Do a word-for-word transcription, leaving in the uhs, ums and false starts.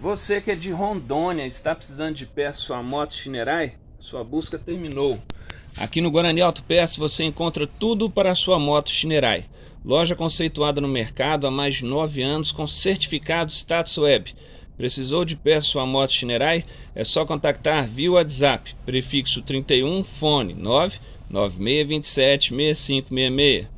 Você que é de Rondônia, está precisando de peça sua moto Shineray? Sua busca terminou. Aqui no Guarani Auto Peças você encontra tudo para a sua moto Shineray. Loja conceituada no mercado há mais de nove anos com certificado status web. Precisou de peça sua moto Shineray? É só contactar via WhatsApp, prefixo trinta e um, fone nove nove seis dois sete seis cinco seis seis.